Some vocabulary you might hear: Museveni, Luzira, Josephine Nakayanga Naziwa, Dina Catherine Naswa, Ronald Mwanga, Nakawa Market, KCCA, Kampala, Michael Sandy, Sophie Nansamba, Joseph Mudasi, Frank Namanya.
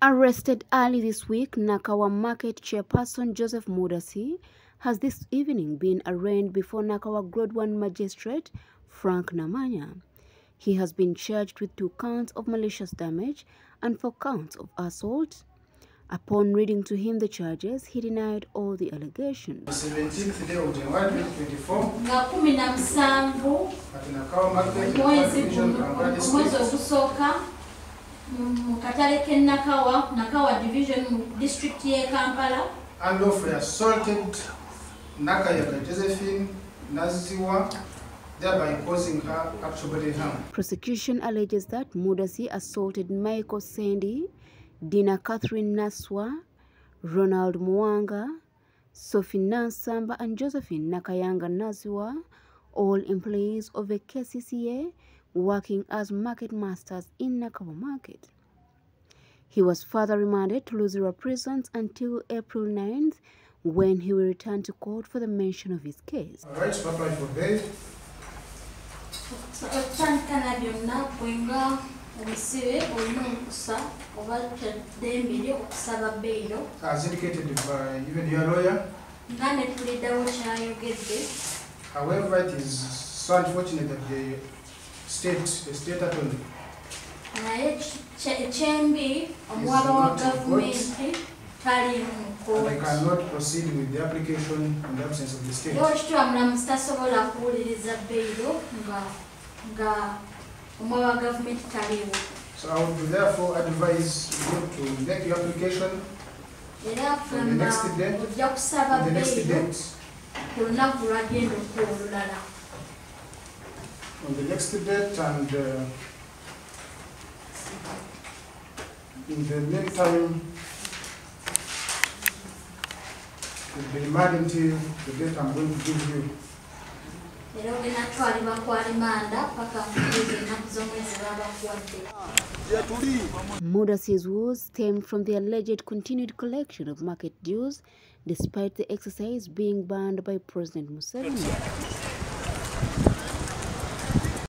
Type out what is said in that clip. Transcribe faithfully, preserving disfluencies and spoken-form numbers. Arrested early this week, Nakawa Market chairperson Joseph Mudasi has this evening been arraigned before Nakawa Grade one magistrate Frank Namanya. He has been charged with two counts of malicious damage and four counts of assault. Upon reading to him the charges, he denied all the allegations. seventeenth day of January twenty twenty-four, at Nakawa Market, Nakawa Division District here, Kampala, and unlawfully assaulted Nakayanga Josephine Naziwa, thereby causing her actual bodily harm. Prosecution alleges that Mudasi assaulted Michael Sandy, Dina Catherine Naswa, Ronald Mwanga, Sophie Nansamba and Josephine Nakayanga Naziwa, all employees of the K C C A working as market masters in Nakawa Market. He was further remanded to Luzira prisons until April ninth, when he will return to court for the mention of his case. All right, stop right for bed. As indicated by even your lawyer. However, it is so unfortunate that the state, the state attorney, and I cannot proceed with the application in the absence of the state. So I would therefore advise you to make your application on the next day, on the next date, on the next date, and uh, in the meantime, it will be remanded until the date I'm going to give you. Mudasi's woes stemmed from the alleged continued collection of market dues, despite the exercise being banned by President Museveni.